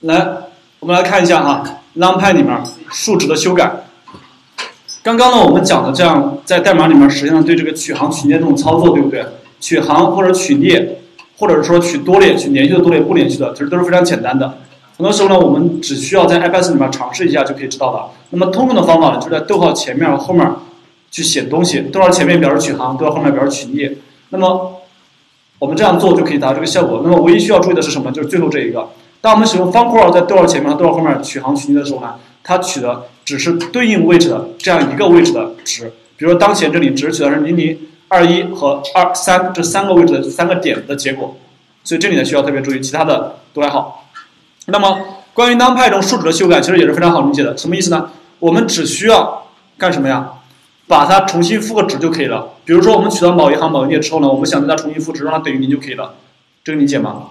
来，我们来看一下啊 ，NumPy 里面数值的修改。刚刚呢，我们讲的这样在代码里面实际上对这个取行、取列这种操作，对不对？取行或者取列，或者是说取多列、取连续的多列、不连续的，其实都是非常简单的。很多时候呢，我们只需要在 IPython 里面尝试一下就可以知道了。那么通用的方法呢，就是在逗号前面和后面去写东西，逗号前面表示取行，逗号后面表示取列。那么我们这样做就可以达到这个效果。那么唯一需要注意的是什么？就是最后这一个。当我们使用方括号在逗号前面和逗号后面取行取列的时候呢，它取的只是对应位置的这样一个位置的值。比如说当前这里只取的是00、21和23这三个位置的三个点的结果。所以这里呢需要特别注意，其他的都还好。那么，关于 NumPy 这种数值的修改，其实也是非常好理解的。什么意思呢？我们只需要干什么呀？把它重新赋个值就可以了。比如说，我们取到某一行、某一列之后呢，我们想对它重新赋值，让它等于0就可以了。这个理解吗？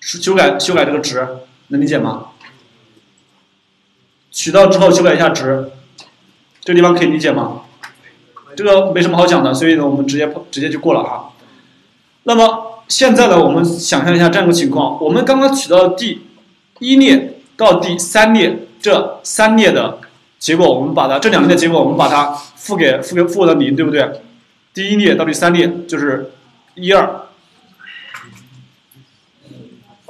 修改这个值，能理解吗？取到之后修改一下值，这个地方可以理解吗？这个没什么好讲的，所以呢，我们直接就过了哈。那么。 现在呢，我们想象一下这样一个情况：我们刚刚取到第1列到第3列这三列的结果，我们把它这2列的结果，我们把它赋给到0，对不对？第1列到第3列就是12。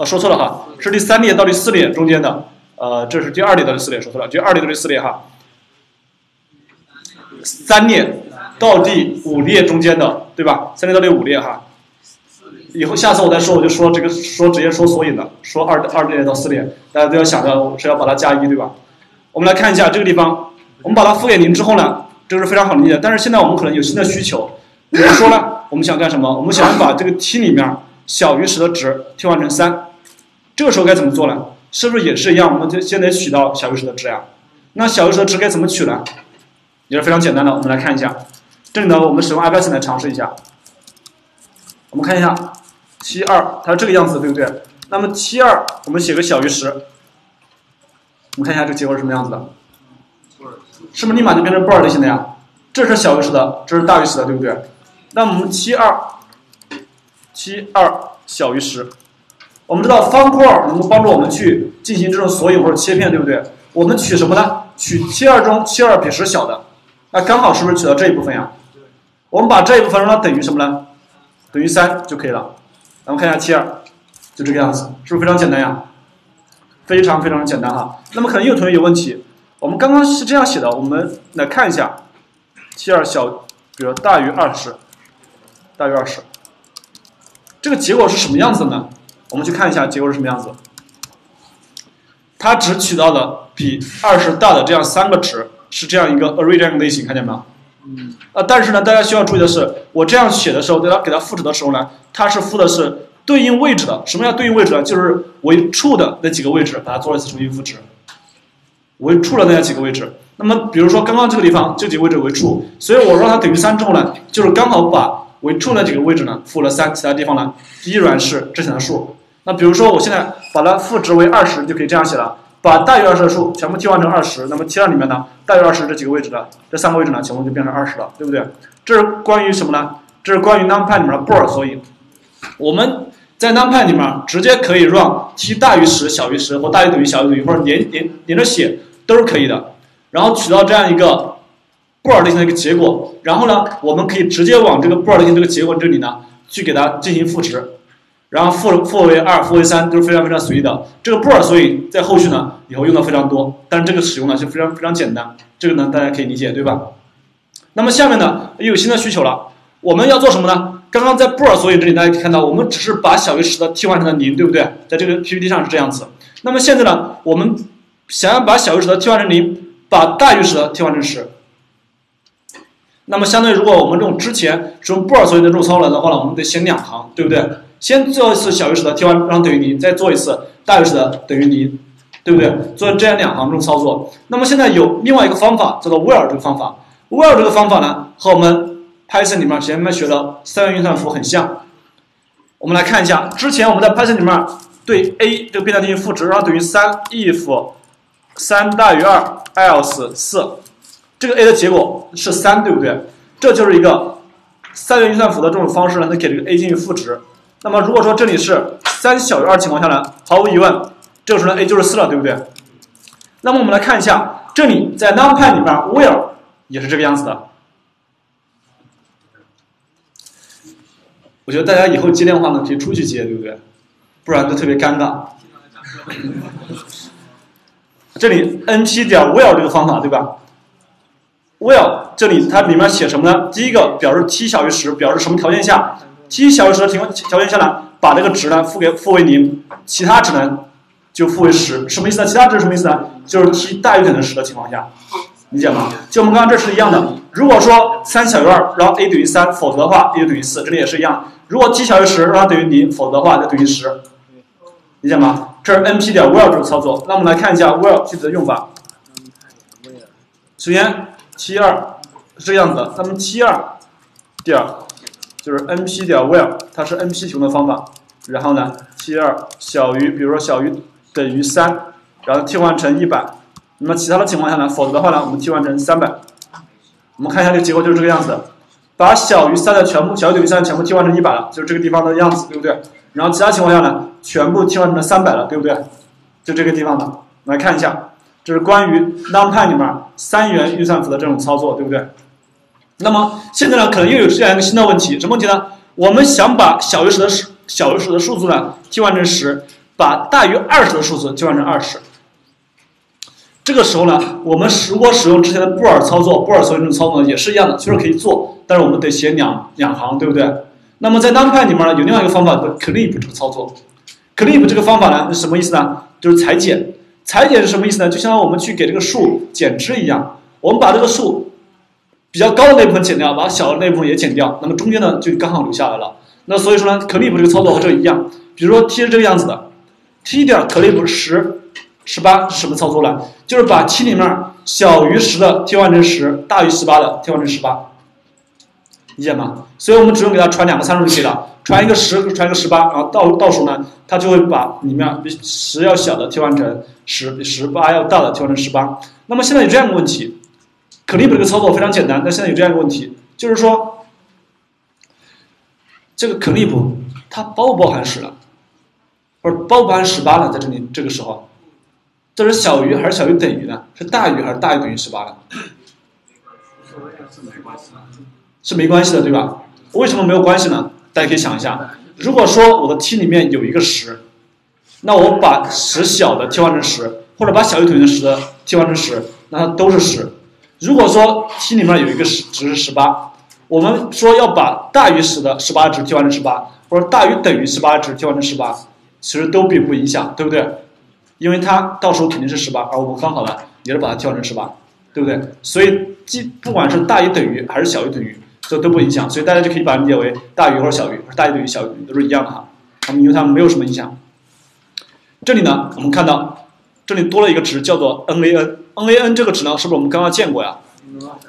说错了哈，是第3列到第4列中间的。这是第2列到第4列，说错了，第2列到第4列哈。3列到第5列中间的，对吧？3列到第5列哈。 以后下次我再说，我就说这个直接说索引的，说2列到4列，大家都要想着是要把它加1，对吧？我们来看一下这个地方，我们把它赋给0之后呢，这个是非常好理解。但是现在我们可能有新的需求，比如说呢，我们想干什么？我们想把这个 t 里面小于10的值替换成3，这个时候该怎么做呢？是不是也是一样？我们就先得取到小于10的值呀。那小于10的值该怎么取呢？也是非常简单的，我们来看一下。这里呢，我们使用 IPython 来尝试一下。我们看一下。 T2它是这个样子，对不对？那么 T2我们写个小于10，我们看一下这个结果是什么样子的，是不是立马就变成 bool 类型的呀？这是小于10的，这是大于10的，对不对？那我们 T2小于10，我们知道方括号能够帮助我们去进行这种索引或者切片，对不对？我们取什么呢？取 T2中 T2比10小的，那刚好是不是取到这一部分呀？我们把这一部分让它等于什么呢？等于3就可以了。 咱们看一下 T2， 就这个样子，是不是非常简单呀？非常非常简单哈。那么可能有同学有问题，我们刚刚是这样写的，我们来看一下 T2 比如大于20，这个结果是什么样子呢？我们去看一下结果是什么样子。它只取到了比20大的这样三个值，是这样一个 array 这样一个类型，看见没有？ 但是呢，大家需要注意的是，我这样写的时候，给它赋值的时候呢，它是赋的是对应位置的。什么叫对应位置呢？就是为处的那几个位置，把它做了一次重新赋值。为处的那几个位置，那么比如说刚刚这个地方这几个位置为处，所以我让它等于3之后呢，就是刚好把为处那几个位置呢赋了3，其他地方呢依然是之前的数。那比如说我现在把它赋值为20，就可以这样写了。 把大于20的数全部替换成20，那么T2里面呢，大于20这几个位置的这三个位置呢，全部就变成20了，对不对？这是关于什么呢？这是关于 NumPy 里面的 bool 索引。我们在 NumPy 里面直接可以让 t 大于10、小于10或大于等于小于等于，或者连着写都是可以的。然后取到这样一个 bool 类型的一个结果，然后呢，我们可以直接往这个 bool 类型这个结果这里呢，去给它进行赋值。 然后赋为2，赋为3都是非常非常随意的。这个 bool 索引在后续呢，以后用的非常多，但是这个使用呢是非常非常简单。这个呢大家可以理解，对吧？那么下面呢又有新的需求了，我们要做什么呢？刚刚在 bool 索引这里大家可以看到，我们只是把小于10的替换成了0，对不对？在这个 PPT 上是这样子。那么现在呢，我们想要把小于10的替换成0，把大于10的替换成10。那么相对于如果我们这种之前使用 bool 索引的这种操作的话呢，我们得先2行，对不对？ 先做一次小于10的替换，让等于0，再做一次大于10的等于0，对不对？做这样2行这种操作。那么现在有另外一个方法叫做 while 这个方法。while 这个方法呢，和我们 Python 里面前面学的三元运算符很像。我们来看一下，之前我们在 Python 里面对 a 这个变量进行赋值，然后等于3 if 3大于2 else 4，这个 a 的结果是3，对不对？这就是一个三元运算符的这种方式呢，它给这个 a 进行赋值。 那么如果说这里是3小于2情况下呢，毫无疑问，这个时候呢 a 就是4了，对不对？那么我们来看一下，这里在 NumPy 里面 where 也是这个样子的。我觉得大家以后接电话呢，可以出去接，对不对？不然就特别尴尬。这里 np 点 where 这个方法，对吧？ where 这里它里面写什么呢？第一个表示 t 小于10，表示什么条件下 ？t 小于10的条件下呢，把这个值呢赋为0，其他值呢就赋为10。什么意思呢？其他值什么意思呢？就是 t 大于等于10的情况下，理解吗？就我们刚刚这是一样的。如果说3小于2，然后 a 等于3，否则的话 a 就等于4，这里也是一样。如果 t 小于10，然后等于0，否则的话就等于10，理解吗？这是 np 点 where 这个操作。那我们来看一下 where 具体的用法。首先。 T2 是这样子的，咱们 T2 点就是 np 点 where， 它是 np 提供的方法。然后呢 ，T2 小于，比如说小于等于3，然后替换成100。那么其他的情况下呢，否则的话呢，我们替换成300。我们看一下这个结果就是这个样子的，把小于3的全部，小于等于3的全部替换成100了，就是这个地方的样子，对不对？然后其他情况下呢，全部替换成300了，对不对？就这个地方的，我们来看一下。 这是关于 NumPy 里面3元运算符的这种操作，对不对？那么现在呢，可能又有这样一个新的问题，什么问题呢？我们想把小于10的数字呢替换成10，把大于20的数字替换成20。这个时候呢，我们如果使用之前的布尔操作，布尔所用的操作呢也是一样的，确实可以做，但是我们得写两行，对不对？那么在 NumPy 里面呢，有另外一个方法叫 clip 这个操作 ，clip 这个方法呢是什么意思呢？就是裁剪。 裁剪是什么意思呢？就相当于我们去给这个数减枝一样，我们把这个数比较高的那部分减掉，把小的那部分也减掉，那么中间呢就刚好留下来了。那所以说呢 ，clip 这个操作和这个一样。比如说 t 是这个样子的 ，t 点 clip 10、18是什么操作呢？就是把 t 里面小于10的替换成10，大于18的替换成18，理解吗？所以我们只用给它传两个参数就可以了，传一个10，传一个18，然后倒数呢，它就会把里面比10要小的替换成。 10比18要大的调成18。那么现在有这样一个问题 ，clip 这个操作非常简单，但现在有这样一个问题，就是说这个 clip 它包不包含10了，或者包不包含18了？在这里这个时候，这是小于还是小于等于呢？是大于还是大于等于18呢？是没关系的，对吧？为什么没有关系呢？大家可以想一下，如果说我的 t 里面有一个10。 那我把10小的替换成10，或者把小于等于10的替换成10，那它都是10。如果说 t 里面有一个值是18，我们说要把大于10的18值替换成18，或者大于等于18值替换成18，其实都并不影响，对不对？因为它到时候肯定是18，而我们刚好呢也是把它替换成18，对不对？所以不管是大于等于还是小于等于，这都不影响。所以大家就可以把它理解为大于或者小于，或者大于等于小于等于都是一样的哈。因为它们没有什么影响。 这里呢，我们看到这里多了一个值，叫做 NaN。NaN 这个值呢，是不是我们刚刚见过呀？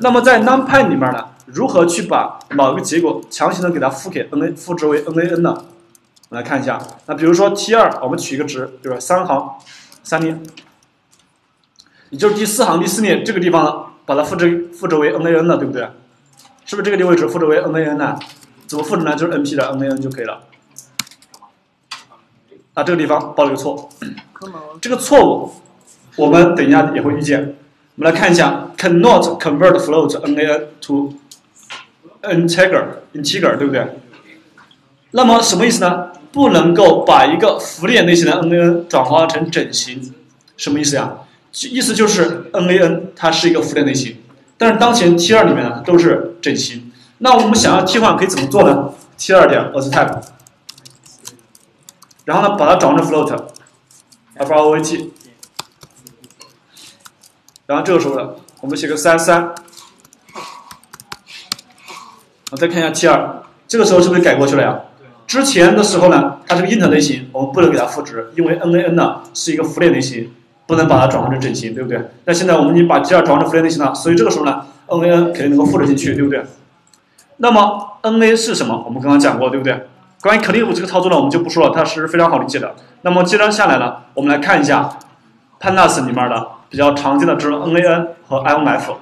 那么在 NumPy 里面呢，如何去把某一个结果强行的给它赋值为 NaN 呢？我们来看一下。那比如说 T2， 我们取一个值，对吧？3行3列，也就是第4行第4列这个地方呢，把它赋值为 NaN 了，对不对？是不是这个位置赋值为 NaN 呢？怎么赋值呢？就是 NP 的 NaN 就可以了。 啊，这个地方报了一个错，这个错误我们等一下也会遇见。我们来看一下 ，cannot convert float NaN to integer， 对不对？那么什么意思呢？不能够把一个浮点类型的 NaN 转化成整形，什么意思呀？意思就是 NaN 它是一个浮点类型，但是当前 T2 里面呢都是整形。那我们想要替换可以怎么做呢 ？T2 点 auth_type。 然后呢，把它转成 float，float， 然后这个时候呢，我们写个33，我再看一下 T2， 这个时候是不是改过去了呀？之前的时候呢，它是个 int 类型，我们不能给它赋值，因为 NaN 呢是一个浮点类型，不能把它转换成整形，对不对？但现在我们已经把 T2 转换成浮点类型了，所以这个时候呢 ，NaN 肯定能够赋值进去，对不对？那么 NaN 是什么？我们刚刚讲过，对不对？ 关于 clip 这个操作呢，我们就不说了，它是非常好理解的。那么接着下来呢，我们来看一下 Pandas 里面的比较常见的这种 NaN 和 IMF。